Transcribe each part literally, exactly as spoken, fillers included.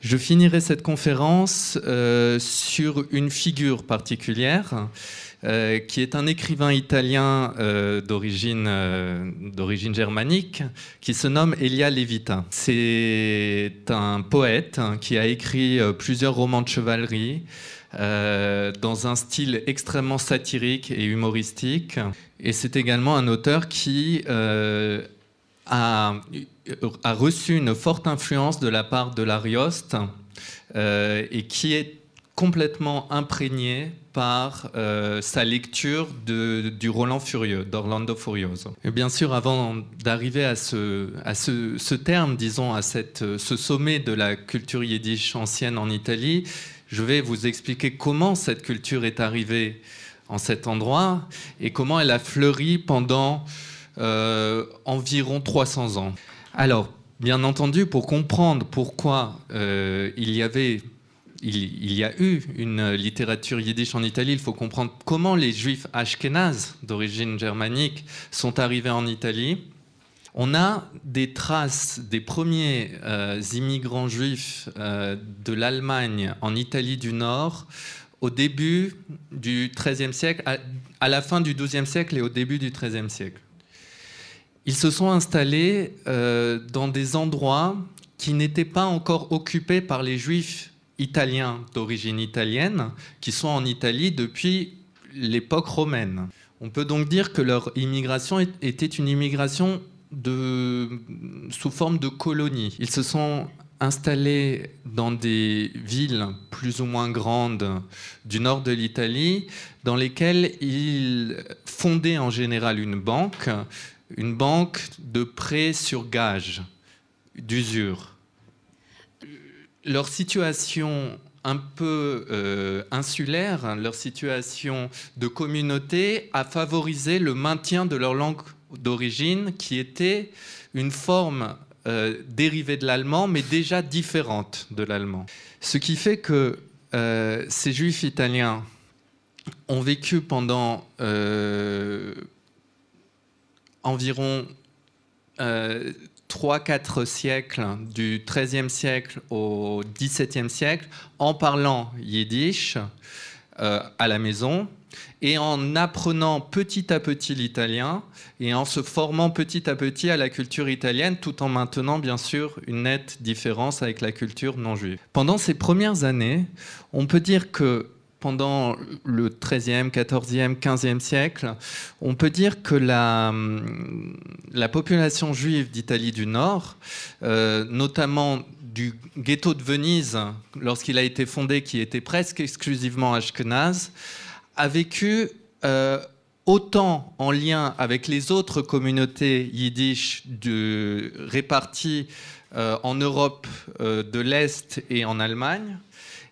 Je finirai cette conférence euh, sur une figure particulière euh, qui est un écrivain italien euh, d'origine euh, d'origine germanique qui se nomme Elia Levita. C'est un poète qui a écrit plusieurs romans de chevalerie euh, dans un style extrêmement satirique et humoristique. Et c'est également un auteur qui euh, a... a reçu une forte influence de la part de l'Arioste euh, et qui est complètement imprégné par euh, sa lecture de, du Roland Furieux, d'Orlando Furioso. Et bien sûr, avant d'arriver à, ce, à ce, ce terme, disons, à cette, ce sommet de la culture yiddish ancienne en Italie, je vais vous expliquer comment cette culture est arrivée en cet endroit et comment elle a fleuri pendant euh, environ trois cents ans. Alors, bien entendu, pour comprendre pourquoi euh, il y avait, il, il y a eu une littérature yiddish en Italie, il faut comprendre comment les juifs ashkénazes d'origine germanique sont arrivés en Italie. On a des traces des premiers euh, immigrants juifs euh, de l'Allemagne en Italie du Nord au début du treizième siècle, à, à la fin du douzième siècle et au début du treizième siècle. Ils se sont installés euh, dans des endroits qui n'étaient pas encore occupés par les juifs italiens d'origine italienne, qui sont en Italie depuis l'époque romaine. On peut donc dire que leur immigration était une immigration de, sous forme de colonies. Ils se sont installés dans des villes plus ou moins grandes du nord de l'Italie, dans lesquelles ils fondaient en général une banque, une banque de prêts sur gage, d'usure. Leur situation un peu euh, insulaire, leur situation de communauté a favorisé le maintien de leur langue d'origine, qui était une forme euh, dérivée de l'allemand, mais déjà différente de l'allemand. Ce qui fait que euh, ces juifs italiens ont vécu pendant... Euh, environ euh, trois à quatre siècles, du treizième siècle au dix-septième siècle, en parlant yiddish euh, à la maison et en apprenant petit à petit l'italien et en se formant petit à petit à la culture italienne, tout en maintenant bien sûr une nette différence avec la culture non juive. Pendant ces premières années, on peut dire que pendant le treizième, quatorzième, quinzième siècle, on peut dire que la, la population juive d'Italie du Nord, euh, notamment du ghetto de Venise, lorsqu'il a été fondé, qui était presque exclusivement ashkénaze, a vécu euh, autant en lien avec les autres communautés yiddish de, réparties euh, en Europe euh, de l'Est et en Allemagne,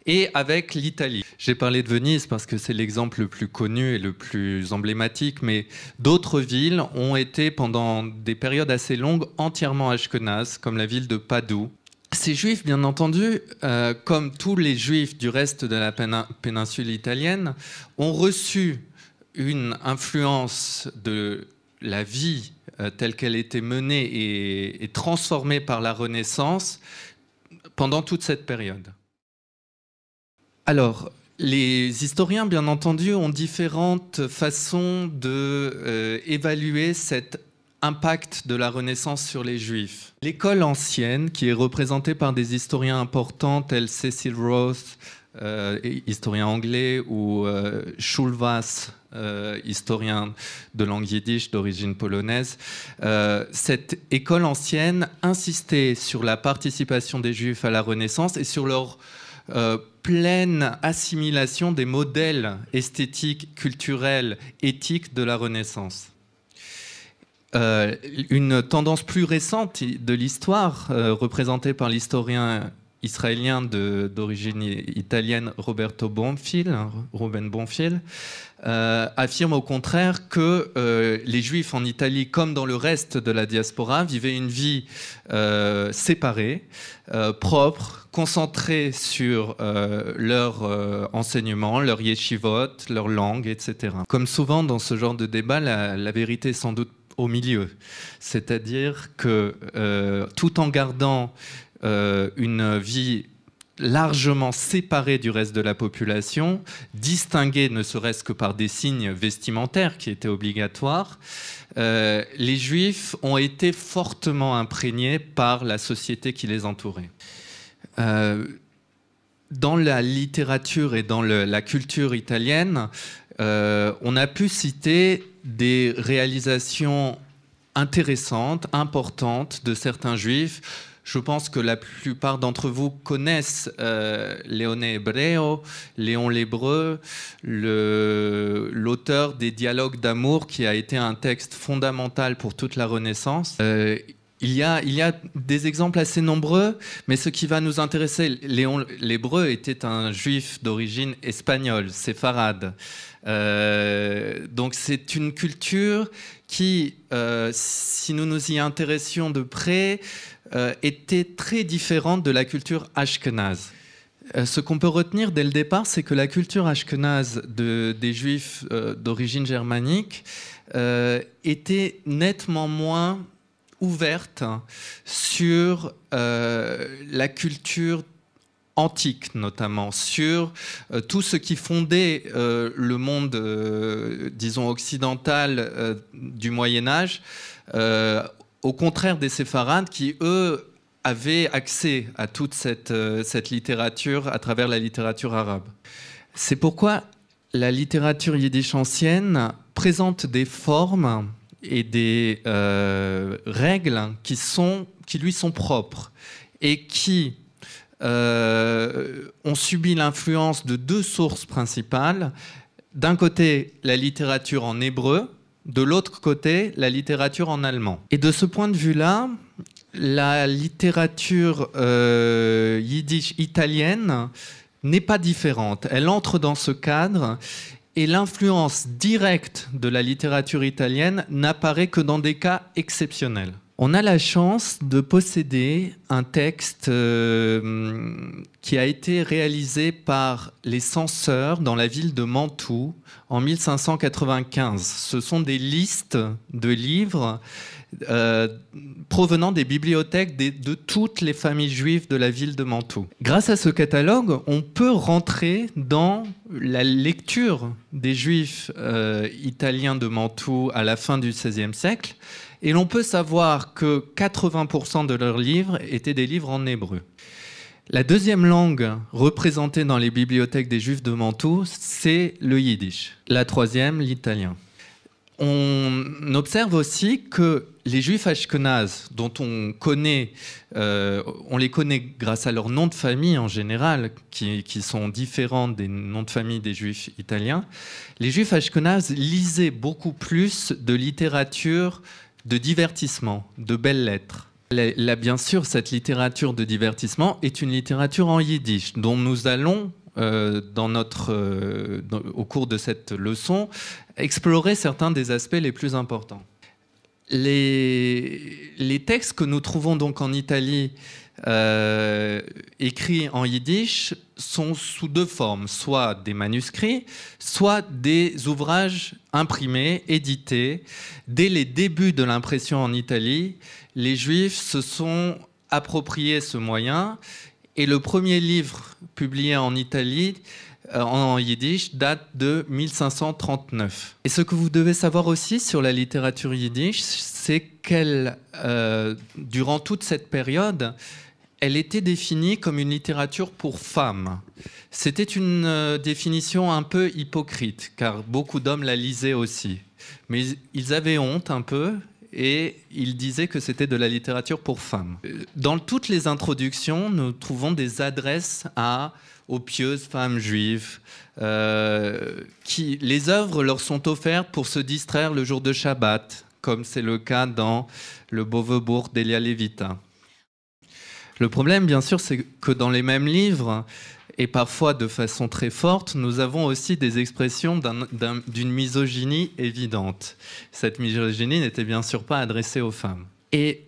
et avec l'Italie. J'ai parlé de Venise parce que c'est l'exemple le plus connu et le plus emblématique, mais d'autres villes ont été pendant des périodes assez longues entièrement ashkénazes, comme la ville de Padoue. Ces juifs, bien entendu, euh, comme tous les juifs du reste de la pénin- péninsule italienne, ont reçu une influence de la vie euh, telle qu'elle était menée et, et transformée par la Renaissance pendant toute cette période. Alors, les historiens, bien entendu, ont différentes façons d'évaluer euh, cet impact de la Renaissance sur les Juifs. L'école ancienne, qui est représentée par des historiens importants tels Cecil Roth, euh, historien anglais, ou euh, Schulvass, euh, historien de langue yiddish d'origine polonaise, euh, cette école ancienne insistait sur la participation des Juifs à la Renaissance et sur leur Euh, pleine assimilation des modèles esthétiques, culturels, éthiques de la Renaissance. Euh, une tendance plus récente de l'histoire, euh, représentée par l'historien israélien d'origine italienne Roberto Bonfil, hein, Ruben Bonfil, euh, affirme au contraire que euh, les Juifs en Italie, comme dans le reste de la diaspora, vivaient une vie euh, séparée, euh, propre, concentrée sur euh, leur euh, enseignement, leur yeshivot, leur langue, et cetera. Comme souvent dans ce genre de débat, la, la vérité est sans doute au milieu, c'est-à-dire que euh, tout en gardant Euh, une vie largement séparé du reste de la population, distingué ne serait-ce que par des signes vestimentaires qui étaient obligatoires, euh, les Juifs ont été fortement imprégnés par la société qui les entourait. Euh, dans la littérature et dans le, la culture italienne, euh, on a pu citer des réalisations intéressantes, importantes de certains Juifs. Je pense que la plupart d'entre vous connaissent euh, Léone Ebreo, Léon l'Hébreu, l'auteur des Dialogues d'amour qui a été un texte fondamental pour toute la Renaissance. Euh, il, y a, il y a des exemples assez nombreux, mais ce qui va nous intéresser, Léon l'Hébreu était un juif d'origine espagnole, séfarade. Euh, donc c'est une culture qui, euh, si nous nous y intéressions de près, Euh, était très différente de la culture ashkénaze. Euh, ce qu'on peut retenir dès le départ, c'est que la culture ashkénaze de, des Juifs euh, d'origine germanique euh, était nettement moins ouverte sur euh, la culture antique, notamment, sur euh, tout ce qui fondait euh, le monde, euh, disons, occidental euh, du Moyen-Âge, euh, au contraire des séfarades qui, eux, avaient accès à toute cette, euh, cette littérature à travers la littérature arabe. C'est pourquoi la littérature yiddish ancienne présente des formes et des euh, règles qui, sont, qui lui sont propres et qui euh, ont subi l'influence de deux sources principales. D'un côté, la littérature en hébreu, de l'autre côté, la littérature en allemand. Et de ce point de vue-là, la littérature euh, yiddish italienne n'est pas différente. Elle entre dans ce cadre et l'influence directe de la littérature italienne n'apparaît que dans des cas exceptionnels. On a la chance de posséder un texte euh, qui a été réalisé par les censeurs dans la ville de Mantoue en mille cinq cent quatre-vingt-quinze. Ce sont des listes de livres euh, provenant des bibliothèques de, de toutes les familles juives de la ville de Mantoue. Grâce à ce catalogue, on peut rentrer dans la lecture des juifs euh, italiens de Mantoue à la fin du seizième siècle. Et l'on peut savoir que quatre-vingts pour cent de leurs livres étaient des livres en hébreu. La deuxième langue représentée dans les bibliothèques des Juifs de Mantoue, c'est le yiddish. La troisième, l'italien. On observe aussi que les Juifs ashkénazes, dont on connaît, euh, on les connaît grâce à leurs noms de famille en général, qui, qui sont différents des noms de famille des Juifs italiens, les Juifs ashkénazes lisaient beaucoup plus de littérature de divertissement, de belles lettres. Là, bien sûr, cette littérature de divertissement est une littérature en yiddish, dont nous allons, euh, dans notre, euh, dans, au cours de cette leçon, explorer certains des aspects les plus importants. Les, les textes que nous trouvons donc en Italie, euh, écrits en yiddish, sont sous deux formes, soit des manuscrits, soit des ouvrages imprimés, édités. Dès les débuts de l'impression en Italie, les Juifs se sont appropriés ce moyen et le premier livre publié en Italie en yiddish date de mille cinq cent trente-neuf. Et ce que vous devez savoir aussi sur la littérature yiddish, c'est qu'elle, euh, durant toute cette période, elle était définie comme une littérature pour femmes. C'était une euh, définition un peu hypocrite, car beaucoup d'hommes la lisaient aussi. Mais ils avaient honte un peu, et ils disaient que c'était de la littérature pour femmes. Dans toutes les introductions, nous trouvons des adresses à... aux pieuses femmes juives, euh, qui, les œuvres leur sont offertes pour se distraire le jour de Shabbat, comme c'est le cas dans le Bove d'Elia Levita. Le problème, bien sûr, c'est que dans les mêmes livres, et parfois de façon très forte, nous avons aussi des expressions d'un, d'une misogynie évidente. Cette misogynie n'était bien sûr pas adressée aux femmes. Et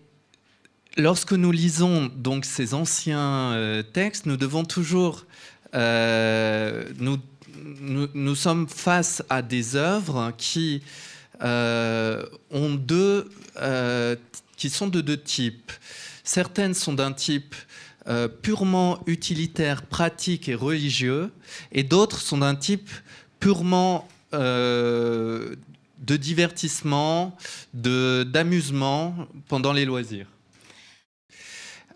lorsque nous lisons donc ces anciens euh, textes, nous devons toujours... Euh, nous, nous, nous sommes face à des œuvres qui, euh, ont deux, euh, qui sont de deux types. Certaines sont d'un type euh, purement utilitaires, pratiques et religieux, et d'autres sont d'un type purement euh, de divertissement, de, d'amusement pendant les loisirs.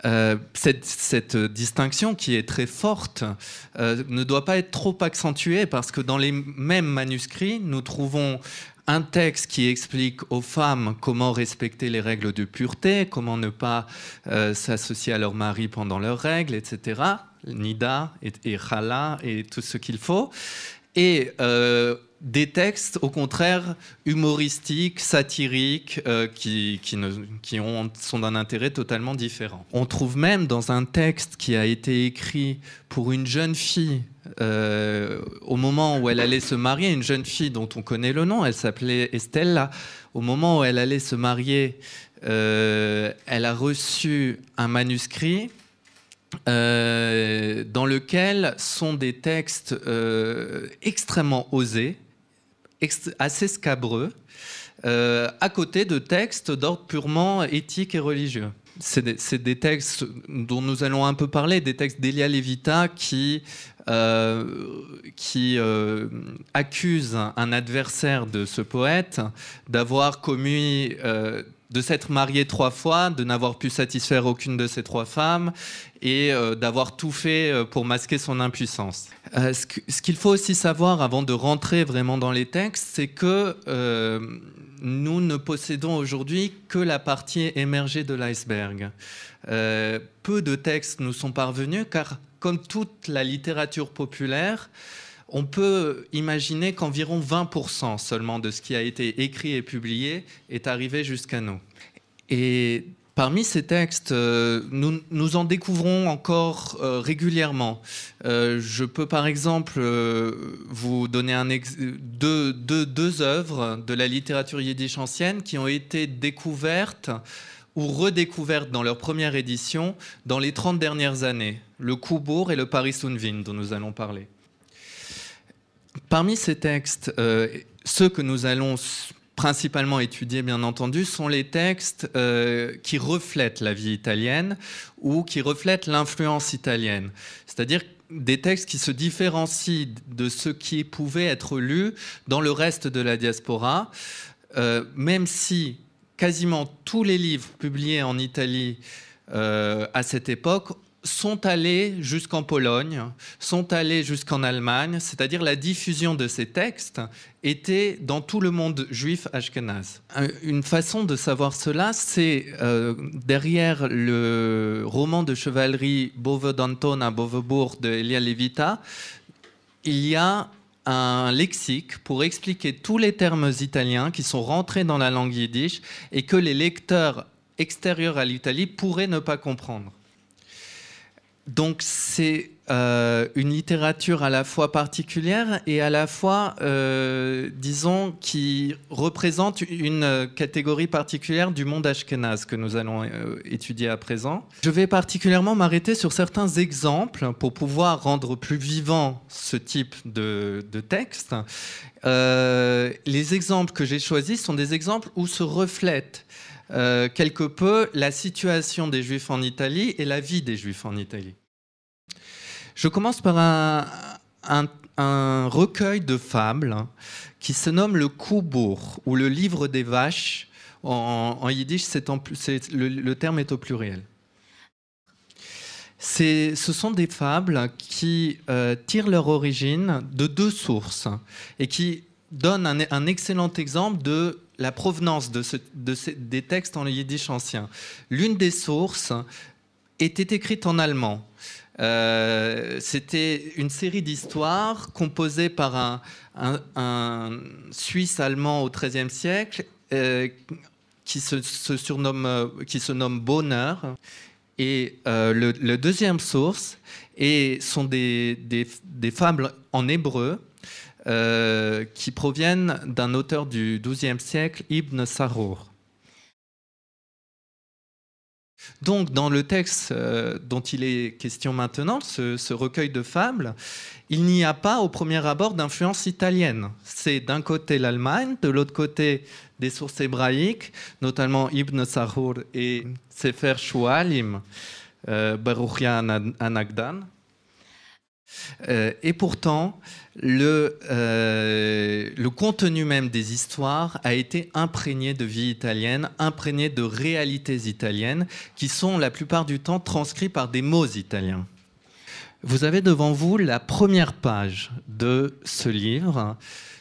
Euh, cette, cette distinction qui est très forte euh, ne doit pas être trop accentuée, parce que dans les mêmes manuscrits, nous trouvons un texte qui explique aux femmes comment respecter les règles de pureté, comment ne pas euh, s'associer à leur mari pendant leurs règles, et cetera. Nida et, et Chala et tout ce qu'il faut. Et euh, des textes, au contraire, humoristiques, satiriques, euh, qui, qui, ne, qui ont, sont d'un intérêt totalement différent. On trouve même dans un texte qui a été écrit pour une jeune fille, euh, au moment où elle allait se marier, une jeune fille dont on connaît le nom, elle s'appelait Estella. Au moment où elle allait se marier, euh, elle a reçu un manuscrit euh, dans lequel sont des textes euh, extrêmement osés, assez scabreux, euh, à côté de textes d'ordre purement éthique et religieux. C'est des, des textes dont nous allons un peu parler, des textes d'Elia Levita qui, euh, qui euh, accusent un adversaire de ce poète d'avoir commis... Euh, de s'être marié trois fois, de n'avoir pu satisfaire aucune de ces trois femmes et euh, d'avoir tout fait pour masquer son impuissance. Euh, ce qu'il faut aussi savoir avant de rentrer vraiment dans les textes, c'est que euh, nous ne possédons aujourd'hui que la partie émergée de l'iceberg. Euh, peu de textes nous sont parvenus car, comme toute la littérature populaire, on peut imaginer qu'environ vingt pour cent seulement de ce qui a été écrit et publié est arrivé jusqu'à nous. Et parmi ces textes, nous, nous en découvrons encore régulièrement. Je peux par exemple vous donner un ex deux, deux, deux œuvres de la littérature yiddish ancienne qui ont été découvertes ou redécouvertes dans leur première édition dans les trente dernières années, le Ku-Bukh et le Paris und Wien dont nous allons parler. Parmi ces textes, euh, ceux que nous allons principalement étudier, bien entendu, sont les textes euh, qui reflètent la vie italienne ou qui reflètent l'influence italienne. C'est-à-dire des textes qui se différencient de ce qui pouvait être lu dans le reste de la diaspora, euh, même si quasiment tous les livres publiés en Italie euh, à cette époque sont allés jusqu'en Pologne, sont allés jusqu'en Allemagne, c'est-à-dire la diffusion de ces textes était dans tout le monde juif ashkénaze. Une façon de savoir cela, c'est euh, derrière le roman de chevalerie Bove d'Antona, Bove de Elia Levita, il y a un lexique pour expliquer tous les termes italiens qui sont rentrés dans la langue yiddish et que les lecteurs extérieurs à l'Italie pourraient ne pas comprendre. Donc c'est euh, une littérature à la fois particulière et à la fois, euh, disons, qui représente une catégorie particulière du monde ashkénaze que nous allons euh, étudier à présent. Je vais particulièrement m'arrêter sur certains exemples pour pouvoir rendre plus vivant ce type de, de texte. Euh, les exemples que j'ai choisis sont des exemples où se reflètent Euh, quelque peu la situation des Juifs en Italie et la vie des Juifs en Italie. Je commence par un, un, un recueil de fables qui se nomme le Ku-Bukh, ou le livre des vaches. En, en yiddish, c'est en, c'est, le, le terme est au pluriel. C'est, ce sont des fables qui euh, tirent leur origine de deux sources et qui donnent un, un excellent exemple de la provenance de ce, de ce, des textes en yiddish ancien. L'une des sources était écrite en allemand. Euh, C'était une série d'histoires composées par un, un, un Suisse allemand au XIIIe siècle euh, qui, se, se surnomme, qui se nomme Bonheur. Et euh, le, le deuxième source et sont des, des, des fables en hébreu Euh, qui proviennent d'un auteur du douzième siècle, Ibn Sarour. Donc, dans le texte euh, dont il est question maintenant, ce, ce recueil de fables, il n'y a pas au premier abord d'influence italienne. C'est d'un côté l'Allemagne, de l'autre côté des sources hébraïques, notamment Ibn Sarour et Sefer Shualim. euh, Baruchia Anagdan. Euh, et pourtant, le, euh, le contenu même des histoires a été imprégné de vie italienne, imprégné de réalités italiennes, qui sont la plupart du temps transcrites par des mots italiens. Vous avez devant vous la première page de ce livre,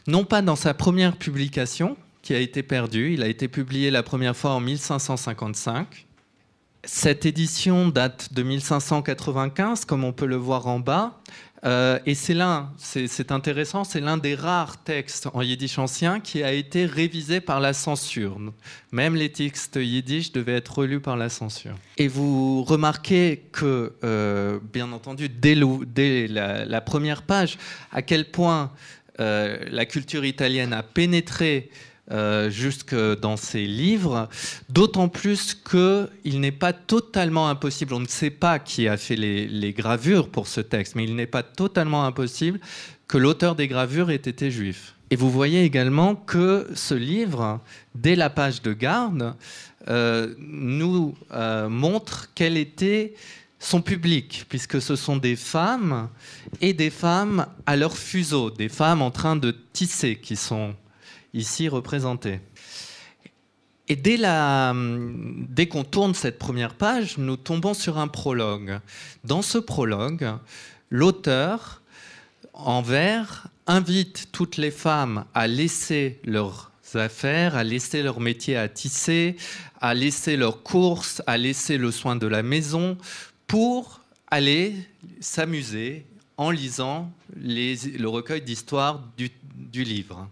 non pas dans sa première publication, qui a été perdue, il a été publié la première fois en mille cinq cent cinquante-cinq. Cette édition date de mille cinq cent quatre-vingt-quinze, comme on peut le voir en bas, euh, et c'est l'un, c'est intéressant, c'est l'un des rares textes en yiddish ancien qui a été révisé par la censure. Même les textes yiddish devaient être relus par la censure. Et vous remarquez que, euh, bien entendu, dès, le, dès la, la première page, à quel point euh, la culture italienne a pénétré Euh, jusque dans ses livres, d'autant plus qu'il n'est pas totalement impossible, on ne sait pas qui a fait les, les gravures pour ce texte, mais il n'est pas totalement impossible que l'auteur des gravures ait été juif. Et vous voyez également que ce livre, dès la page de garde, euh, nous euh, montre quel était son public, puisque ce sont des femmes, et des femmes à leur fuseau, des femmes en train de tisser, qui sont ici représenté. Et dès, dès qu'on tourne cette première page, nous tombons sur un prologue. Dans ce prologue, l'auteur, en vers, invite toutes les femmes à laisser leurs affaires, à laisser leur métier à tisser, à laisser leurs courses, à laisser le soin de la maison, pour aller s'amuser en lisant les, le recueil d'histoires du, du livre.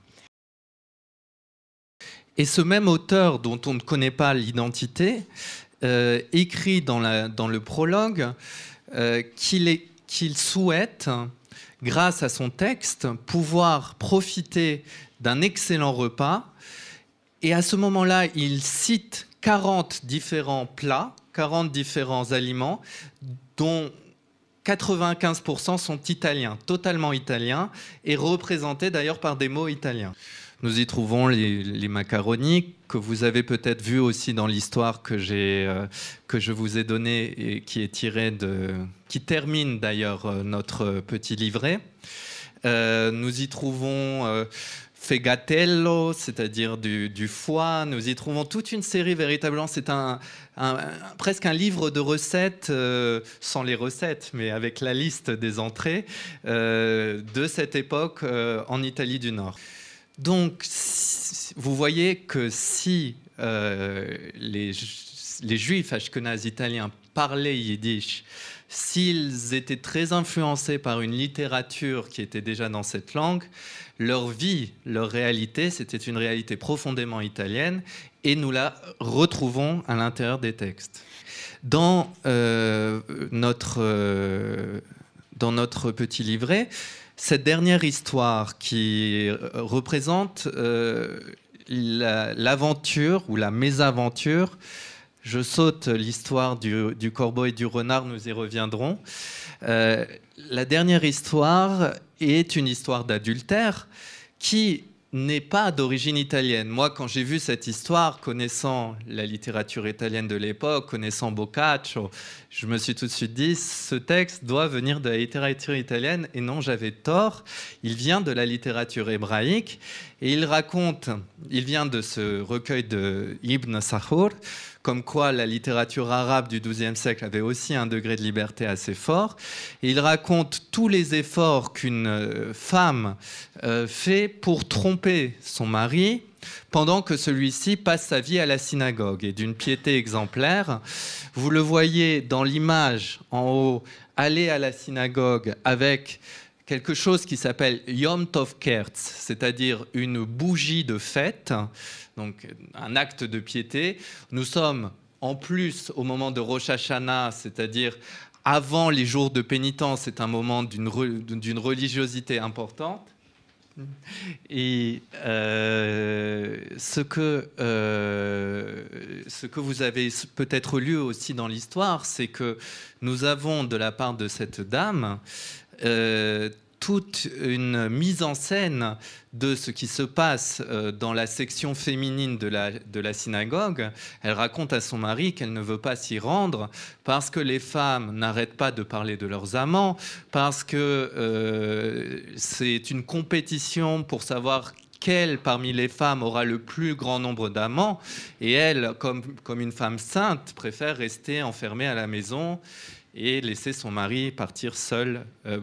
Et ce même auteur, dont on ne connaît pas l'identité, euh, écrit dans, la, dans le prologue euh, qu'il qu'il souhaite, grâce à son texte, pouvoir profiter d'un excellent repas. Et à ce moment-là, il cite quarante différents plats, quarante différents aliments, dont quatre-vingt-quinze pour cent sont italiens, totalement italiens, et représentés d'ailleurs par des mots italiens. Nous y trouvons les, les macaronis, que vous avez peut-être vus aussi dans l'histoire que, euh, que je vous ai donnée et qui, est tirée de, qui termine d'ailleurs notre petit livret. Euh, nous y trouvons euh, fegatello, c'est-à-dire du, du foie. Nous y trouvons toute une série, véritablement, c'est un, un, presque un livre de recettes, euh, sans les recettes, mais avec la liste des entrées euh, de cette époque euh, en Italie du Nord. Donc, vous voyez que si euh, les, les juifs ashkénazes italiens parlaient yiddish, s'ils étaient très influencés par une littérature qui était déjà dans cette langue, leur vie, leur réalité, c'était une réalité profondément italienne, et nous la retrouvons à l'intérieur des textes. Dans, euh, notre, euh, dans notre petit livret, cette dernière histoire qui représente euh, l'aventure la, ou la mésaventure, je saute l'histoire du, du corbeau et du renard, nous y reviendrons. Euh, la dernière histoire est une histoire d'adultère qui n'est pas d'origine italienne. Moi, quand j'ai vu cette histoire, connaissant la littérature italienne de l'époque, connaissant Boccaccio, je me suis tout de suite dit, ce texte doit venir de la littérature italienne. Et non, j'avais tort. Il vient de la littérature hébraïque. Et il raconte, il vient de ce recueil de Ibn Sarour, comme quoi la littérature arabe du douzième siècle avait aussi un degré de liberté assez fort. Et il raconte tous les efforts qu'une femme euh, fait pour tromper son mari, pendant que celui-ci passe sa vie à la synagogue, et d'une piété exemplaire. Vous le voyez dans l'image en haut, aller à la synagogue avec quelque chose qui s'appelle Yom Tov Kertz, c'est-à-dire une bougie de fête, donc un acte de piété. Nous sommes en plus au moment de Rosh Hashanah, c'est-à-dire avant les jours de pénitence, c'est un moment d'une religiosité importante. Et euh, ce, que, euh, ce que vous avez peut-être lu aussi dans l'histoire, c'est que nous avons de la part de cette dame Euh, toute une mise en scène de ce qui se passe dans la section féminine de la, de la synagogue. Elle raconte à son mari qu'elle ne veut pas s'y rendre parce que les femmes n'arrêtent pas de parler de leurs amants, parce que euh, c'est une compétition pour savoir quelle parmi les femmes aura le plus grand nombre d'amants, et elle, comme, comme une femme sainte, préfère rester enfermée à la maison et laisser son mari partir seul. Euh,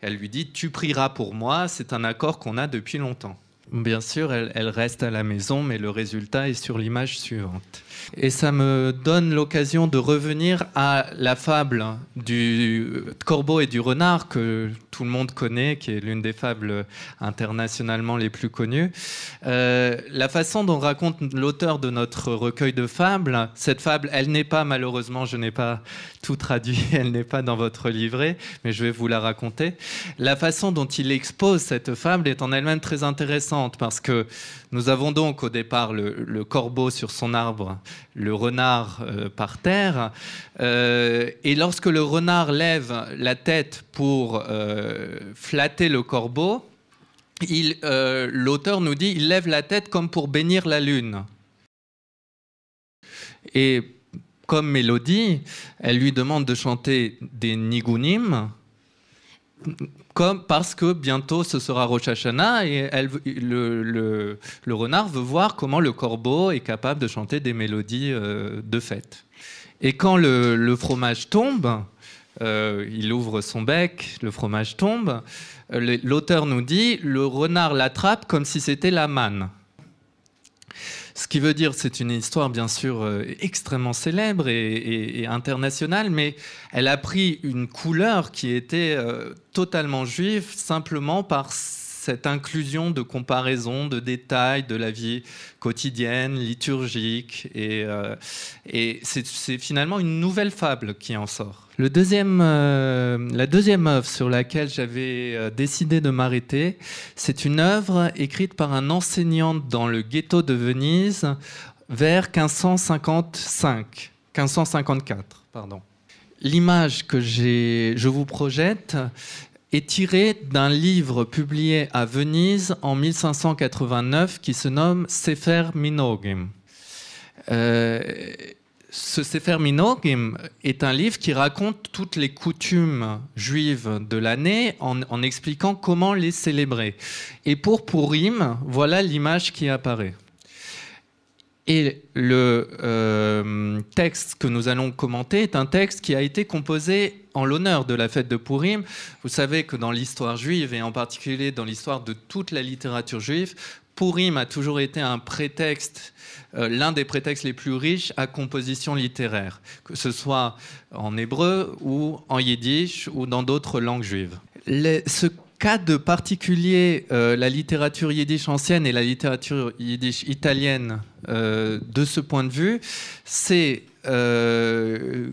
elle lui dit « tu prieras pour moi », c'est un accord qu'on a depuis longtemps. Bien sûr, elle, elle reste à la maison, mais le résultat est sur l'image suivante. Et ça me donne l'occasion de revenir à la fable du corbeau et du renard que tout le monde connaît, qui est l'une des fables internationalement les plus connues. Euh, la façon dont raconte l'auteur de notre recueil de fables, cette fable, elle n'est pas, malheureusement, je n'ai pas tout traduit, elle n'est pas dans votre livret, mais je vais vous la raconter. La façon dont il expose cette fable est en elle-même très intéressante, parce que nous avons donc au départ le, le corbeau sur son arbre, le renard euh, par terre, euh, et lorsque le renard lève la tête pour euh, flatter le corbeau, il, euh, l'auteur nous dit il lève la tête comme pour bénir la lune. Et comme mélodie, elle lui demande de chanter des nigunim, comme parce que bientôt ce sera Rosh Hashanah et elle, le, le, le renard veut voir comment le corbeau est capable de chanter des mélodies euh, de fête. Et quand le, le fromage tombe, euh, il ouvre son bec, le fromage tombe, l'auteur nous dit « le renard l'attrape comme si c'était la manne ». Ce qui veut dire, c'est une histoire bien sûr euh, extrêmement célèbre et, et, et internationale, mais elle a pris une couleur qui était euh, totalement juive, simplement par cette inclusion de comparaisons, de détails, de la vie quotidienne, liturgique. Et, euh, et c'est finalement une nouvelle fable qui en sort. Le deuxième, euh, la deuxième œuvre sur laquelle j'avais décidé de m'arrêter, c'est une œuvre écrite par un enseignant dans le ghetto de Venise vers quinze cent cinquante-cinq, quinze cent cinquante-quatre. Pardon. L'image que je vous projette est tiré d'un livre publié à Venise en mille cinq cent quatre-vingt-neuf qui se nomme Sefer Minogim. Euh, ce Sefer Minogim est un livre qui raconte toutes les coutumes juives de l'année en, en expliquant comment les célébrer. Et pour Pourim, voilà l'image qui apparaît. Et le euh, texte que nous allons commenter est un texte qui a été composé en l'honneur de la fête de Pourim. Vous savez que dans l'histoire juive, et en particulier dans l'histoire de toute la littérature juive, Pourim a toujours été un prétexte, euh, l'un des prétextes les plus riches à composition littéraire, que ce soit en hébreu ou en yiddish ou dans d'autres langues juives. Les, ce cas de particulier, euh, la littérature yiddish ancienne et la littérature yiddish italienne, euh, de ce point de vue, c'est euh,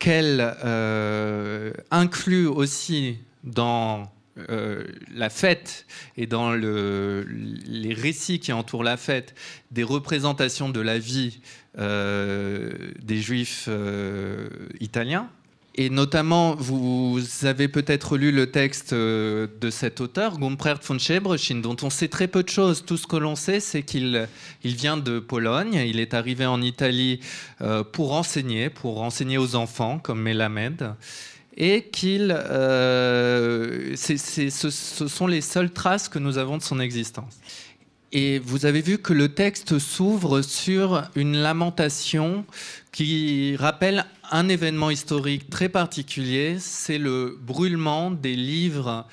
qu'elle euh, inclut aussi dans euh, la fête et dans le, les récits qui entourent la fête des représentations de la vie euh, des juifs euh, italiens. Et notamment, vous avez peut-être lu le texte de cet auteur, Gomprert von Schebrschin, dont on sait très peu de choses. Tout ce que l'on sait, c'est qu'il il vient de Pologne. Il est arrivé en Italie euh, pour enseigner, pour enseigner aux enfants, comme Melamed. Et qu'il, euh, c'est, c'est, ce, ce sont les seules traces que nous avons de son existence. Et vous avez vu que le texte s'ouvre sur une lamentation qui rappelle un événement historique très particulier, c'est le brûlement des livres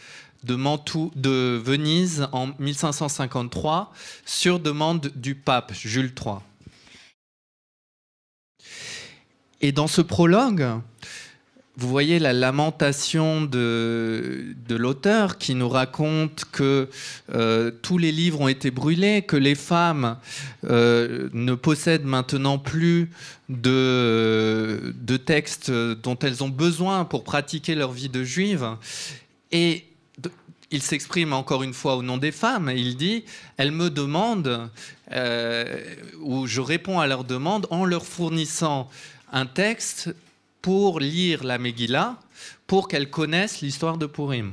de, Mantoue, de Venise en mille cinq cent cinquante-trois sur demande du pape Jules trois. Et dans ce prologue, vous voyez la lamentation de, de l'auteur qui nous raconte que euh, tous les livres ont été brûlés, que les femmes euh, ne possèdent maintenant plus de, de textes dont elles ont besoin pour pratiquer leur vie de juive. Et il s'exprime encore une fois au nom des femmes. Il dit « Elles me demandent, euh, ou je réponds à leurs demandes en leur fournissant un texte » pour lire la Megillah, pour qu'elles connaissent l'histoire de Pourim.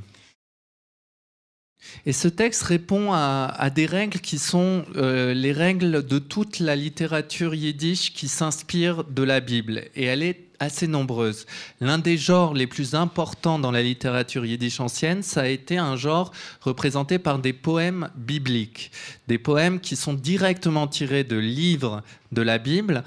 Et ce texte répond à, à des règles qui sont euh, les règles de toute la littérature yiddish qui s'inspire de la Bible. Et elle est assez nombreuse. L'un des genres les plus importants dans la littérature yiddish ancienne, ça a été un genre représenté par des poèmes bibliques. Des poèmes qui sont directement tirés de livres de la Bible,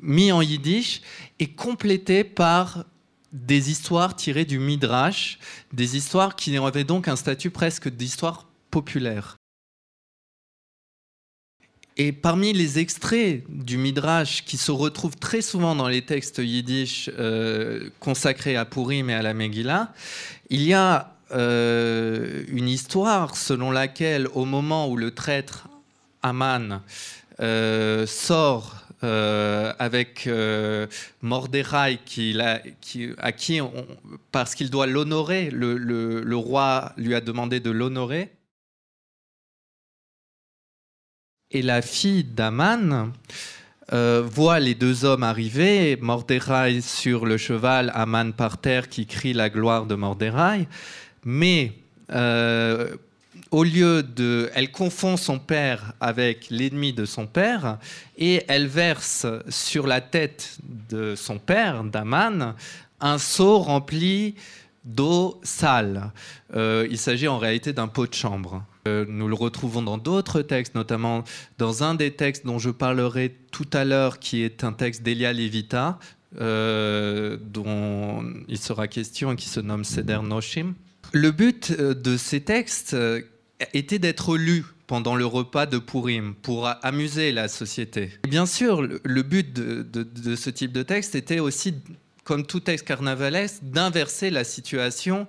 mis en yiddish et complétés par des histoires tirées du Midrash, des histoires qui avaient donc un statut presque d'histoire populaire. Et parmi les extraits du Midrash qui se retrouvent très souvent dans les textes yiddish euh, consacrés à Purim et à la Megillah, il y a euh, une histoire selon laquelle au moment où le traître Aman euh, sort Euh, avec euh, Mordechai, qui, qui, à qui, on, parce qu'il doit l'honorer, le, le, le roi lui a demandé de l'honorer. Et la fille d'Aman euh, voit les deux hommes arriver, Mordechai sur le cheval, Aman par terre, qui crie la gloire de Mordechai. Mais... Euh, Au lieu de... Elle confond son père avec l'ennemi de son père et elle verse sur la tête de son père, d'Aman, un seau rempli d'eau sale. Euh, il s'agit en réalité d'un pot de chambre. Euh, nous le retrouvons dans d'autres textes, notamment dans un des textes dont je parlerai tout à l'heure, qui est un texte d'Elia Levita, euh, dont il sera question et qui se nomme Seder Noshim. Le but de ces textes était d'être lu pendant le repas de Purim, pour amuser la société. Et bien sûr, le but de, de, de ce type de texte était aussi, comme tout texte carnavalesque, d'inverser la situation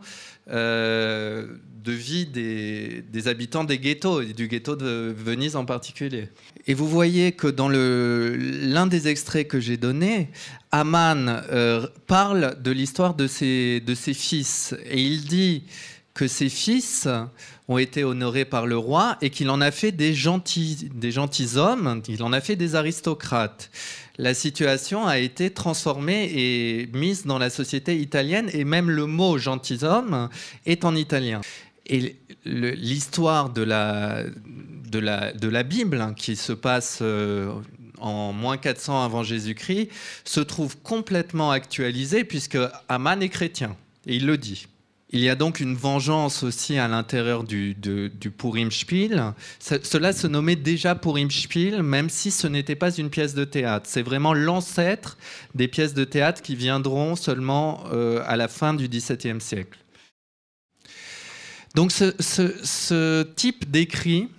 euh, de vie des, des habitants des ghettos, et du ghetto de Venise en particulier. Et vous voyez que dans l'un des extraits que j'ai donné, Aman euh, parle de l'histoire de ses, de ses fils, et il dit que ses fils ont été honorés par le roi et qu'il en a fait des gentils, des gentilshommes, il en a fait des aristocrates. La situation a été transformée et mise dans la société italienne et même le mot gentilshomme est en italien. Et l'histoire de la, de, la, de la Bible, hein, qui se passe euh, en moins quatre cents avant Jésus-Christ, se trouve complètement actualisée puisque Aman est chrétien et il le dit. Il y a donc une vengeance aussi à l'intérieur du, du, du Purim Spiel. Cela se nommait déjà Purim Spiel, même si ce n'était pas une pièce de théâtre. C'est vraiment l'ancêtre des pièces de théâtre qui viendront seulement euh, à la fin du dix-septième siècle. Donc ce, ce, ce type d'écrit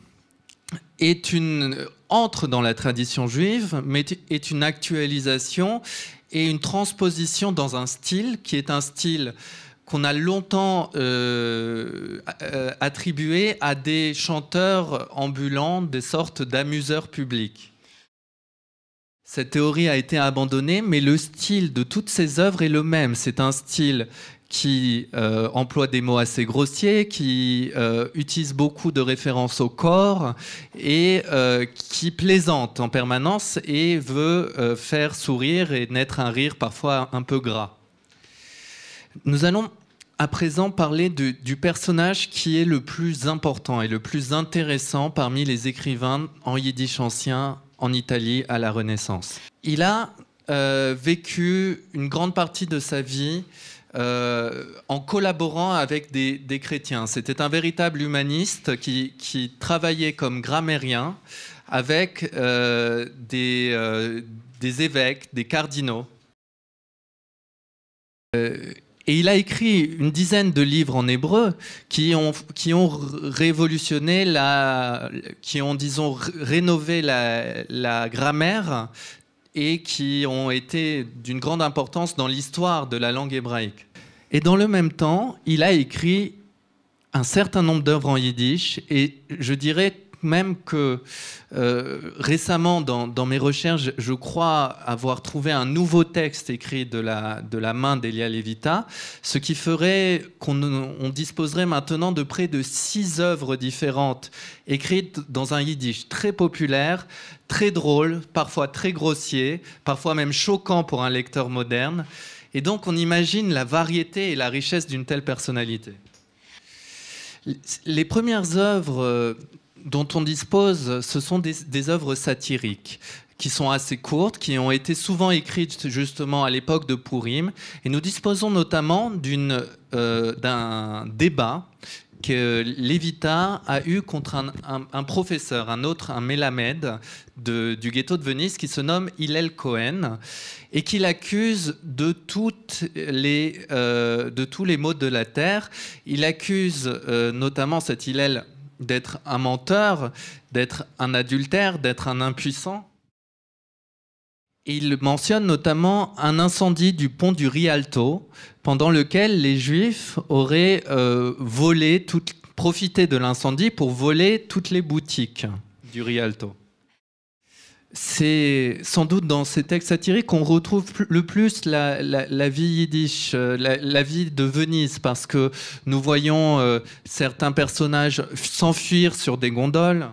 est une, entre dans la tradition juive, mais est une actualisation et une transposition dans un style qui est un style... qu'on a longtemps euh, attribué à des chanteurs ambulants, des sortes d'amuseurs publics. Cette théorie a été abandonnée, mais le style de toutes ces œuvres est le même. C'est un style qui euh, emploie des mots assez grossiers, qui euh, utilise beaucoup de références au corps et euh, qui plaisante en permanence et veut euh, faire sourire et naître un rire parfois un peu gras. Nous allons à présent parler du, du personnage qui est le plus important et le plus intéressant parmi les écrivains en yiddish ancien en Italie à la Renaissance. Il a euh, vécu une grande partie de sa vie euh, en collaborant avec des, des chrétiens. C'était un véritable humaniste qui, qui travaillait comme grammairien avec euh, des, euh, des évêques, des cardinaux. Euh, Et il a écrit une dizaine de livres en hébreu qui ont, qui ont révolutionné, la, qui ont, disons, rénové la, la grammaire et qui ont été d'une grande importance dans l'histoire de la langue hébraïque. Et dans le même temps, il a écrit un certain nombre d'œuvres en yiddish et je dirais même que euh, récemment, dans, dans mes recherches, je crois avoir trouvé un nouveau texte écrit de la, de la main d'Elia Levita, ce qui ferait qu'on on disposerait maintenant de près de six œuvres différentes écrites dans un yiddish très populaire, très drôle, parfois très grossier, parfois même choquant pour un lecteur moderne. Et donc on imagine la variété et la richesse d'une telle personnalité. Les premières œuvres dont on dispose, ce sont des, des œuvres satiriques, qui sont assez courtes, qui ont été souvent écrites justement à l'époque de Pourim. Et nous disposons notamment d'une, euh, d'un débat que Levita a eu contre un, un, un professeur, un autre, un mélamède de, du ghetto de Venise, qui se nomme Hillel Cohen, et qui l'accuse de, toutes les, euh, de tous les maux de la terre. Il accuse euh, notamment cet Hillel d'être un menteur, d'être un adultère, d'être un impuissant. Et il mentionne notamment un incendie du pont du Rialto, pendant lequel les Juifs auraient euh, volé tout, profité de l'incendie pour voler toutes les boutiques du Rialto. C'est sans doute dans ces textes satiriques qu'on retrouve le plus la, la, la vie yiddish, la, la vie de Venise, parce que nous voyons euh, certains personnages s'enfuir sur des gondoles.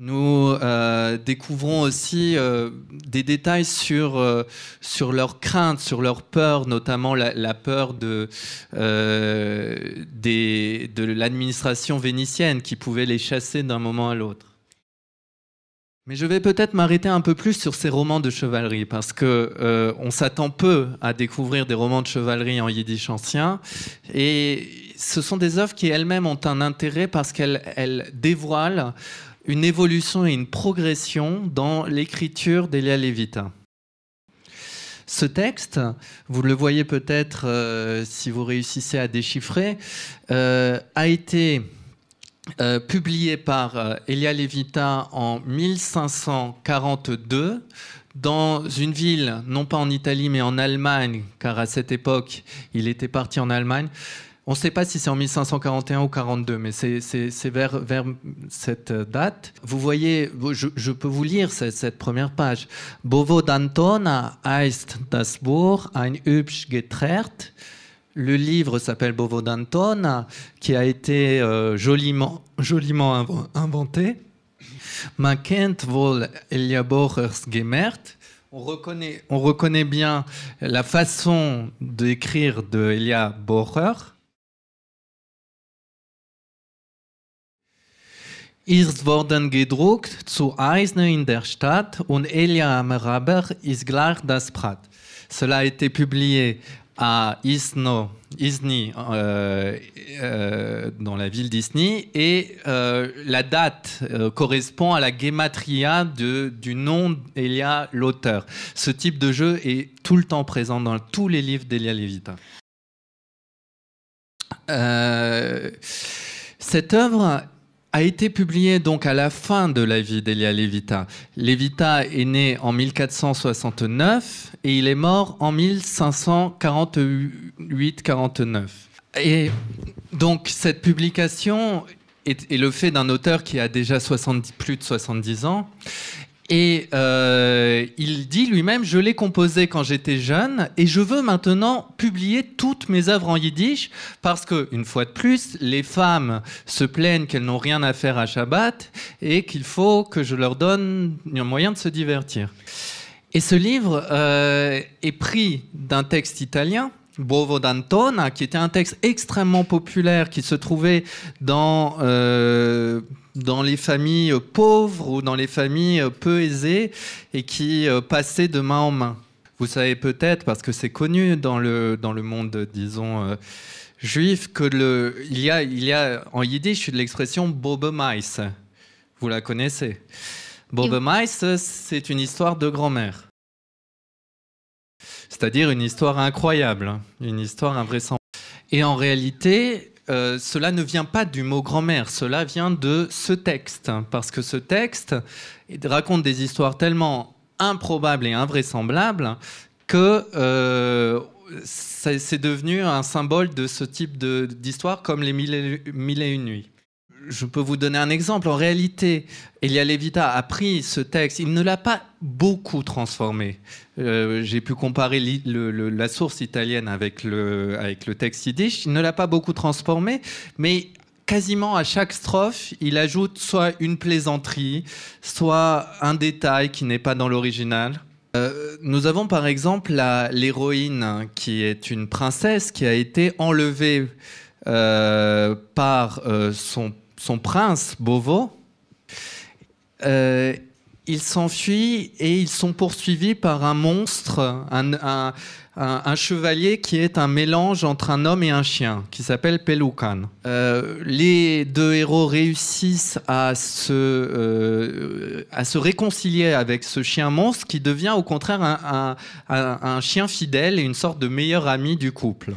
Nous euh, découvrons aussi euh, des détails sur, euh, sur leurs craintes, sur leurs peurs, notamment la, la peur de, euh, des, de l'administration vénitienne qui pouvait les chasser d'un moment à l'autre. Mais je vais peut-être m'arrêter un peu plus sur ces romans de chevalerie, parce qu'on euh, s'attend peu à découvrir des romans de chevalerie en yiddish ancien. Et ce sont des œuvres qui elles-mêmes ont un intérêt parce qu'elles dévoilent une évolution et une progression dans l'écriture d'Elia Levita. Ce texte, vous le voyez peut-être euh, si vous réussissez à déchiffrer, euh, a été euh, publié par euh, Elia Levita en mille cinq cent quarante-deux dans une ville, non pas en Italie mais en Allemagne, car à cette époque il était parti en Allemagne. On ne sait pas si c'est en mille cinq cent quarante et un ou quarante-deux, mais c'est vers, vers cette date. Vous voyez, je, je peux vous lire cette, cette première page. « Bove d'Antona heißt das Buch, ein hübsch geträrt ». Le livre s'appelle « Bove d'Antona », qui a été euh, joliment, joliment inventé. « Man kennt wohl Elia Buchers Gemärt ». On reconnaît, on reconnaît bien la façon d'écrire de Elia Bucher. Ist worden gedruckt zu Eisner in der Stadt und Elia am Raber ist gleich das Prat. Cela a été publié à Isno, Isny, euh, euh, dans la ville d'Isny, et euh, la date euh, correspond à la guématria de, du nom d'Elia l'auteur. Ce type de jeu est tout le temps présent dans tous les livres d'Elia Levita. Euh, cette œuvre a été publié donc à la fin de la vie d'Elia Levita. Levita est né en mille quatre cent soixante-neuf et il est mort en mille cinq cent quarante-huit quarante-neuf. Et donc cette publication est, est le fait d'un auteur qui a déjà soixante, plus de soixante-dix ans. Et euh, il dit lui-même « Je l'ai composé quand j'étais jeune et je veux maintenant publier toutes mes œuvres en yiddish parce que, une fois de plus, les femmes se plaignent qu'elles n'ont rien à faire à Shabbat et qu'il faut que je leur donne un moyen de se divertir. » Et ce livre euh, est pris d'un texte italien, Bove d'Antona, qui était un texte extrêmement populaire, qui se trouvait dans, euh, dans les familles pauvres ou dans les familles peu aisées et qui euh, passait de main en main. Vous savez peut-être, parce que c'est connu dans le, dans le monde, disons, euh, juif, qu'il y a, il y a en yiddish l'expression « Bobe Maïs ». Vous la connaissez. « Bobe Maïs », c'est une histoire de grand-mère. C'est-à-dire une histoire incroyable, une histoire invraisemblable. Et en réalité, euh, cela ne vient pas du mot grand-mère, cela vient de ce texte, parce que ce texte raconte des histoires tellement improbables et invraisemblables que euh, c'est devenu un symbole de ce type d'histoire, comme les mille et, mille et une nuits. Je peux vous donner un exemple. En réalité, Elia Levita a pris ce texte. Il ne l'a pas beaucoup transformé. Euh, J'ai pu comparer le, le, la source italienne avec le, avec le texte yiddish. Il ne l'a pas beaucoup transformé, mais quasiment à chaque strophe, il ajoute soit une plaisanterie, soit un détail qui n'est pas dans l'original. Euh, nous avons par exemple l'héroïne, qui est une princesse, qui a été enlevée euh, par euh, son, son prince Bovo. Euh, ils s'enfuient et ils sont poursuivis par un monstre, un, un, un, un chevalier qui est un mélange entre un homme et un chien, qui s'appelle Pelukan. Euh, les deux héros réussissent à se, euh, à se réconcilier avec ce chien monstre qui devient au contraire un, un, un, un chien fidèle et une sorte de meilleur ami du couple.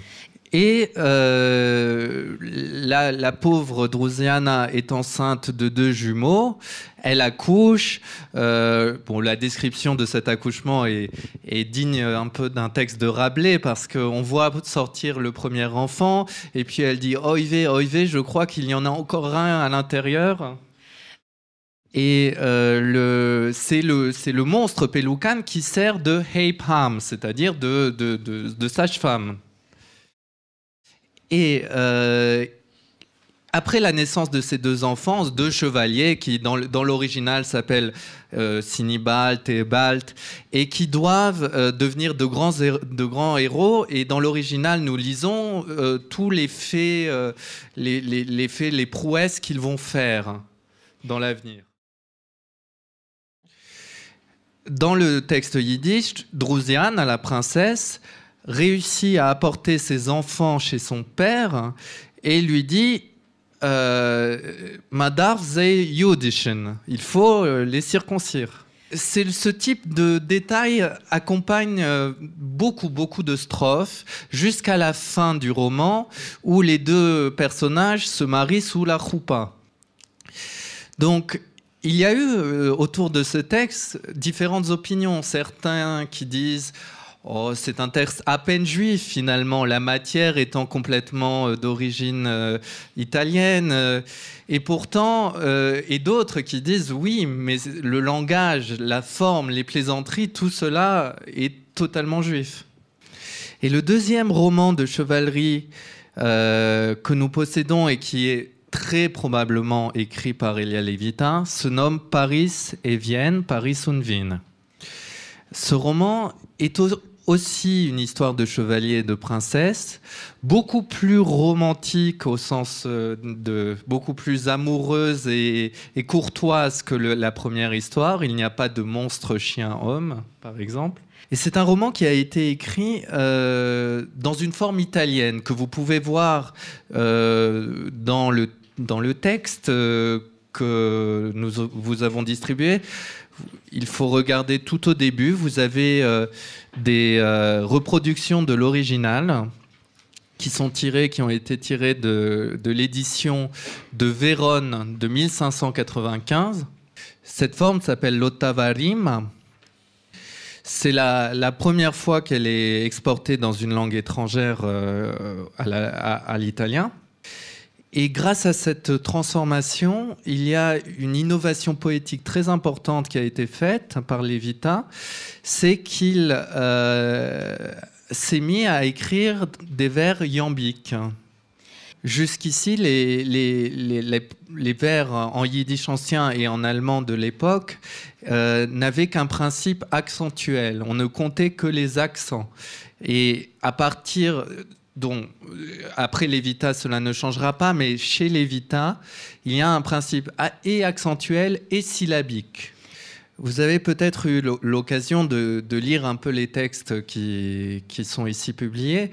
Et euh, la, la pauvre Drusiana est enceinte de deux jumeaux, elle accouche, euh, bon, la description de cet accouchement est, est digne un peu d'un texte de Rabelais, parce qu'on voit sortir le premier enfant, et puis elle dit « Oive, oive, je crois qu'il y en a encore un à l'intérieur ». Et euh, c'est le, le monstre Pelukan qui sert de « heipam », c'est-à-dire de, de, de, de sage-femme. Et euh, après la naissance de ces deux enfants, deux chevaliers qui, dans l'original, s'appellent euh, Sinibalt et Balt, et qui doivent euh, devenir de grands, de grands héros. Et dans l'original, nous lisons euh, tous les faits, euh, les, les, les, faits, les prouesses qu'ils vont faire dans l'avenir. Dans le texte yiddish, Drusiana, la princesse, réussit à apporter ses enfants chez son père et lui dit euh, « Madar ze yudishen », il faut les circoncire. Ce type de détail accompagne beaucoup, beaucoup de strophes jusqu'à la fin du roman où les deux personnages se marient sous la choupa. Donc, il y a eu euh, autour de ce texte différentes opinions. Certains qui disent oh, c'est un texte à peine juif, finalement, la matière étant complètement euh, d'origine euh, italienne. Euh, et pourtant, euh, et d'autres qui disent, oui, mais le langage, la forme, les plaisanteries, tout cela est totalement juif. Et le deuxième roman de chevalerie euh, que nous possédons et qui est très probablement écrit par Elia Levita se nomme « Paris et Vienne, Paris und Wien ». Ce roman est aussi une histoire de chevalier et de princesse, beaucoup plus romantique au sens de beaucoup plus amoureuse et, et courtoise que le, la première histoire. Il n'y a pas de monstre chien-homme, par exemple. Et c'est un roman qui a été écrit euh, dans une forme italienne que vous pouvez voir euh, dans le, dans le texte euh, que nous vous avons distribué. Il faut regarder tout au début, vous avez euh, des euh, reproductions de l'original qui sont tirées, qui ont été tirées de, de l'édition de Vérone de mille cinq cent quatre-vingt-quinze. Cette forme s'appelle l'ottava rima. C'est la, la première fois qu'elle est exportée dans une langue étrangère euh, à l'italien. Et grâce à cette transformation, il y a une innovation poétique très importante qui a été faite par Levita, c'est qu'il euh, s'est mis à écrire des vers iambiques. Jusqu'ici, les, les, les, les, les vers en yiddish ancien et en allemand de l'époque euh, n'avaient qu'un principe accentuel. On ne comptait que les accents. Et à partir... Donc, après Levita, cela ne changera pas, mais chez Levita, il y a un principe et accentuel et syllabique. Vous avez peut-être eu l'occasion de, de lire un peu les textes qui, qui sont ici publiés.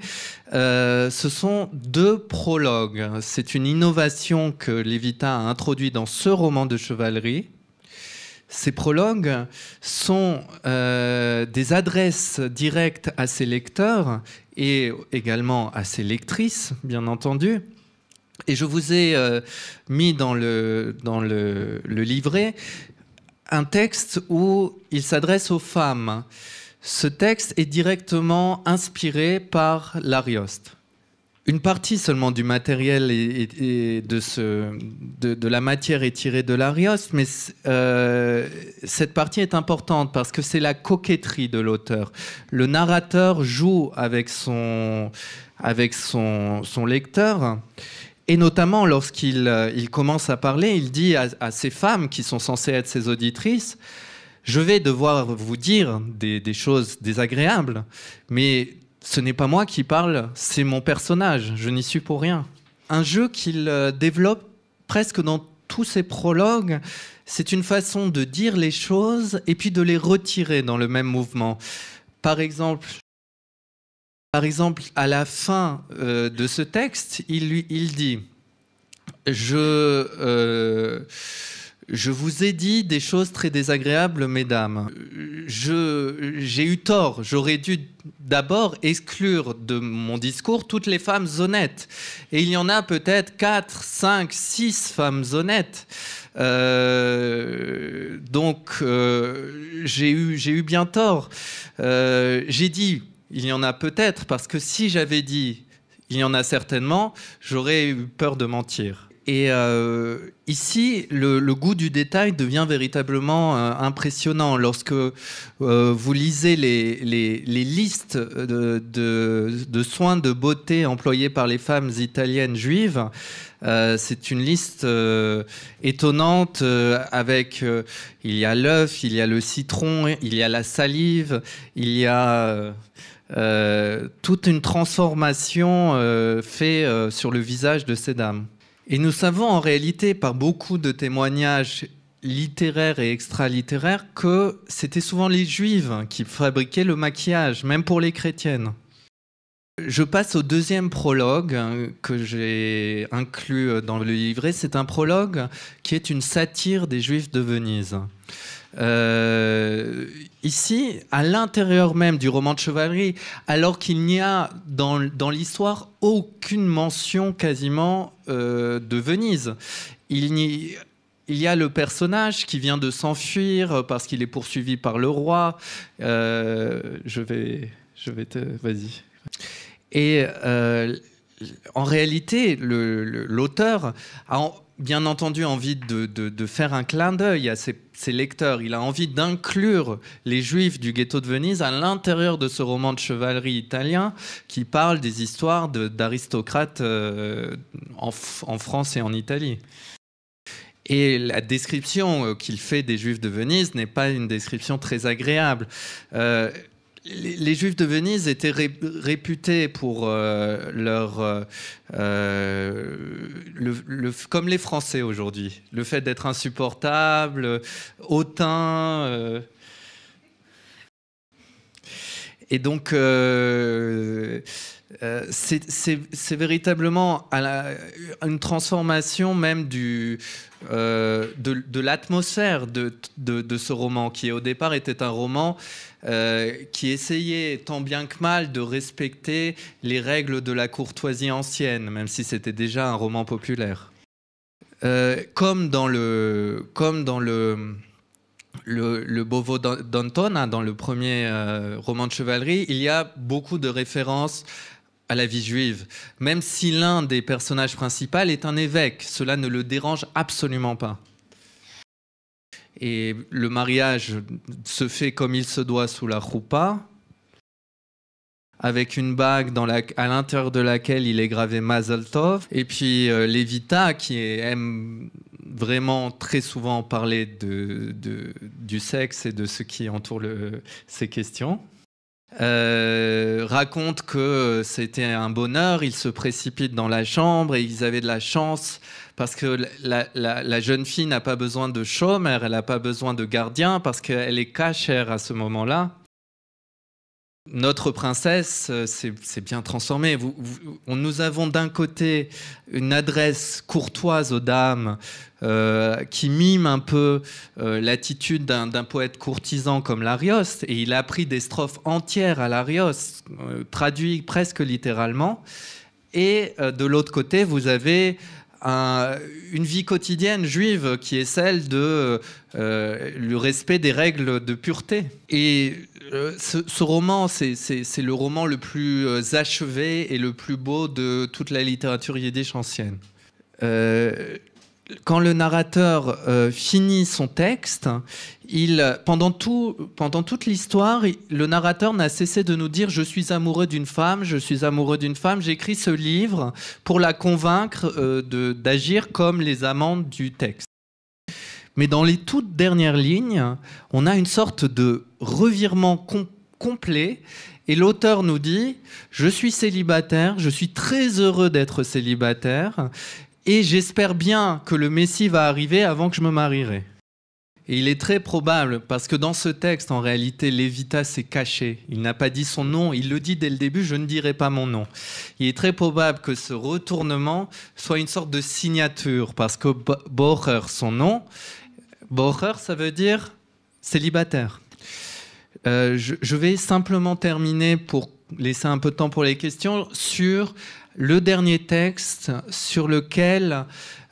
Euh, ce sont deux prologues. C'est une innovation que Levita a introduite dans ce roman de chevalerie. Ces prologues sont euh, des adresses directes à ses lecteurs et également à ses lectrices, bien entendu. Et je vous ai euh, mis dans le, dans le, le livret un texte où il s'adresse aux femmes. Ce texte est directement inspiré par l'Arioste. Une partie seulement du matériel et, et, et de, ce, de, de la matière est tirée de l'Arioste, mais euh, cette partie est importante parce que c'est la coquetterie de l'auteur. Le narrateur joue avec son, avec son, son lecteur, et notamment lorsqu'il il commence à parler, il dit à, à ces femmes qui sont censées être ses auditrices, « Je vais devoir vous dire des, des choses désagréables, mais... » Ce n'est pas moi qui parle, c'est mon personnage, je n'y suis pour rien. un jeu qu'il développe presque dans tous ses prologues. C'est une façon de dire les choses et puis de les retirer dans le même mouvement. Par exemple, par exemple à la fin euh, de ce texte, il, lui, il dit « Je... Euh, Je vous ai dit des choses très désagréables, mesdames. J'ai eu tort. J'aurais dû d'abord exclure de mon discours toutes les femmes honnêtes. Et il y en a peut-être quatre, cinq, six femmes honnêtes. Euh, donc, euh, j'ai eu, j'ai eu bien tort. Euh, j'ai dit, il y en a peut-être, parce que si j'avais dit, il y en a certainement, j'aurais eu peur de mentir. » Et euh, ici, le, le goût du détail devient véritablement euh, impressionnant. Lorsque euh, vous lisez les, les, les listes de, de, de soins de beauté employés par les femmes italiennes juives, euh, c'est une liste euh, étonnante euh, avec euh, il y a l'œuf, il y a le citron, il y a la salive, il y a... Euh, euh, toute une transformation euh, faite euh, sur le visage de ces dames. Et nous savons en réalité, par beaucoup de témoignages littéraires et extra-littéraires, que c'était souvent les Juives qui fabriquaient le maquillage, même pour les chrétiennes. Je passe au deuxième prologue que j'ai inclus dans le livret. C'est un prologue qui est une satire des Juifs de Venise. Euh, ici, à l'intérieur même du roman de chevalerie, alors qu'il n'y a dans, dans l'histoire aucune mention quasiment euh, de Venise, il y, il y a le personnage qui vient de s'enfuir parce qu'il est poursuivi par le roi. Euh, je vais, je vais te, vas-y. Et euh, en réalité, l'auteur a en, bien entendu envie de, de, de faire un clin d'œil à ses, ses lecteurs. Il a envie d'inclure les Juifs du ghetto de Venise à l'intérieur de ce roman de chevalerie italien qui parle des histoires d'aristocrates de, euh, en, en France et en Italie. Et la description qu'il fait des Juifs de Venise n'est pas une description très agréable. Euh, Les Juifs de Venise étaient réputés pour euh, leur... Euh, le, le, comme les Français aujourd'hui. Le fait d'être insupportable, hautain. Euh. Et donc, euh, euh, c'est véritablement à la, une transformation même du... Euh, de, de l'atmosphère de, de, de ce roman, qui au départ était un roman euh, qui essayait tant bien que mal de respecter les règles de la courtoisie ancienne, même si c'était déjà un roman populaire. Euh, comme dans le... Comme dans le Le, le Bove d'Antona, dans le premier euh, roman de chevalerie, il y a beaucoup de références à la vie juive. Même si l'un des personnages principaux est un évêque, cela ne le dérange absolument pas. Et le mariage se fait comme il se doit sous la choupa, avec une bague dans la, à l'intérieur de laquelle il est gravé Mazel Tov. Et puis euh, Levita, qui aime vraiment très souvent parler de, de, du sexe et de ce qui entoure le, ces questions, euh, raconte que c'était un bonheur, ils se précipitent dans la chambre et ils avaient de la chance parce que la, la, la jeune fille n'a pas besoin de chômeur, elle n'a pas besoin de gardien parce qu'elle est cachère à ce moment-là. Notre princesse s'est bien transformée. Vous, vous, nous avons d'un côté une adresse courtoise aux dames euh, qui mime un peu euh, l'attitude d'un poète courtisan comme l'Arioste, et il a pris des strophes entières à l'Arioste, euh, traduites presque littéralement. Et euh, de l'autre côté, vous avez un, une vie quotidienne juive qui est celle de euh, le respect des règles de pureté. Et Ce, ce roman, c'est le roman le plus achevé et le plus beau de toute la littérature yiddish ancienne. Euh, quand le narrateur euh, finit son texte, il, pendant, tout, pendant toute l'histoire, le narrateur n'a cessé de nous dire « Je suis amoureux d'une femme, je suis amoureux d'une femme, j'écris ce livre pour la convaincre euh, d'agir comme les amantes du texte. » Mais dans les toutes dernières lignes, on a une sorte de revirement com- complet Et l'auteur nous dit « Je suis célibataire, je suis très heureux d'être célibataire et j'espère bien que le Messie va arriver avant que je me marierai. » Et il est très probable, parce que dans ce texte, en réalité, Levita s'est caché. Il n'a pas dit son nom, il le dit dès le début, je ne dirai pas mon nom. Il est très probable que ce retournement soit une sorte de signature, parce que Bonheur, son nom, Bonheur, ça veut dire célibataire. Euh, je, je vais simplement terminer, pour laisser un peu de temps pour les questions, sur le dernier texte sur lequel...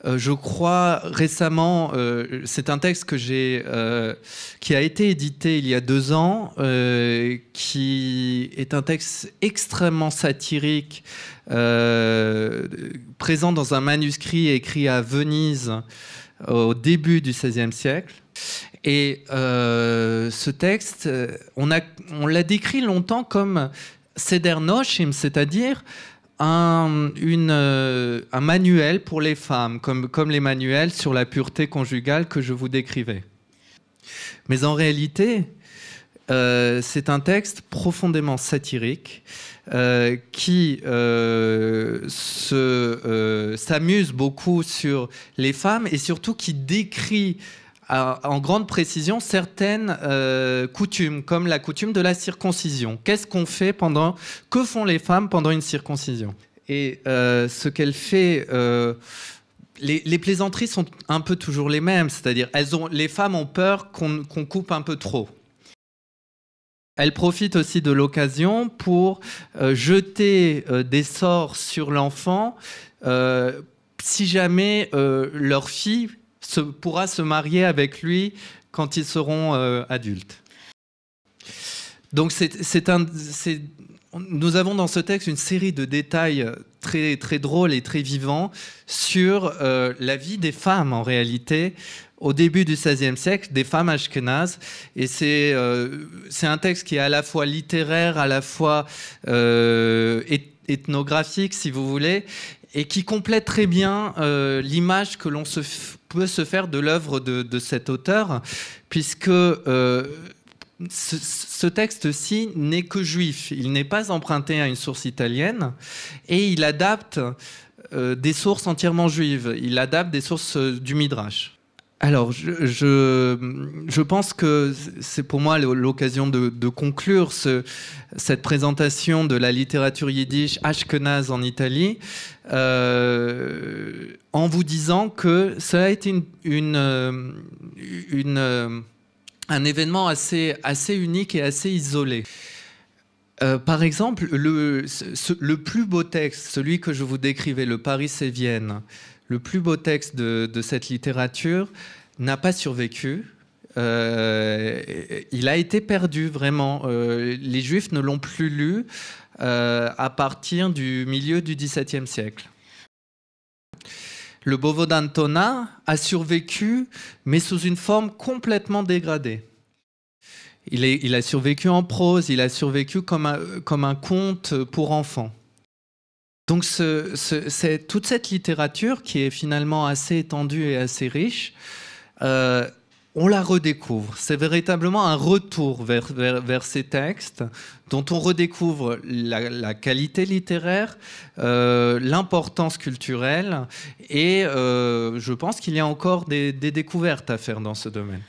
Euh, je crois récemment, euh, c'est un texte que j'ai, euh, qui a été édité il y a deux ans, euh, qui est un texte extrêmement satirique, euh, présent dans un manuscrit écrit à Venise au début du seizième siècle. Et euh, ce texte, on a, on l'a décrit longtemps comme Seder Noshim, c'est-à-dire... Un, une, euh, un manuel pour les femmes, comme, comme les manuels sur la pureté conjugale que je vous décrivais. Mais en réalité, euh, c'est un texte profondément satirique euh, qui euh, se, euh, s'amuse beaucoup sur les femmes et surtout qui décrit en grande précision certaines euh, coutumes, comme la coutume de la circoncision. Qu'est-ce qu'on fait pendant... Que font les femmes pendant une circoncision? Et euh, ce qu'elle fait... Euh, les, les plaisanteries sont un peu toujours les mêmes, c'est-à-dire elles ont, les femmes ont peur qu'on qu'on coupe un peu trop. Elle profite aussi de l'occasion pour euh, jeter euh, des sorts sur l'enfant euh, si jamais euh, leur fille... Se, pourra se marier avec lui quand ils seront euh, adultes. Donc c'est, c'est un, c'est, nous avons dans ce texte une série de détails très, très drôles et très vivants sur euh, la vie des femmes en réalité au début du seizième siècle, des femmes ashkénazes. Et c'est, euh, c'est un texte qui est à la fois littéraire, à la fois euh, ethnographique si vous voulez, et qui complète très bien euh, l'image que l'on se peut se faire de l'œuvre de, de cet auteur, puisque euh, ce, ce texte-ci n'est que juif. Il n'est pas emprunté à une source italienne, et il adapte euh, des sources entièrement juives. Il adapte des sources euh, du Midrash. Alors, je, je, je pense que c'est pour moi l'occasion de, de conclure ce, cette présentation de la littérature yiddish ashkenaz en Italie, euh, en vous disant que ça a été une, une, une, un événement assez, assez unique et assez isolé. Euh, par exemple, le, ce, le plus beau texte, celui que je vous décrivais, le Paris et Vienne, le plus beau texte de, de cette littérature n'a pas survécu. Euh, il a été perdu, vraiment. Euh, les Juifs ne l'ont plus lu euh, à partir du milieu du dix-septième siècle. Le Bove d'Antona a survécu, mais sous une forme complètement dégradée. Il, est, il a survécu en prose, il a survécu comme un, comme un conte pour enfants. Donc ce, ce, c'est, toute cette littérature, qui est finalement assez étendue et assez riche, euh, on la redécouvre. C'est véritablement un retour vers, vers, vers ces textes dont on redécouvre la, la qualité littéraire, euh, l'importance culturelle, et euh, je pense qu'il y a encore des, des découvertes à faire dans ce domaine.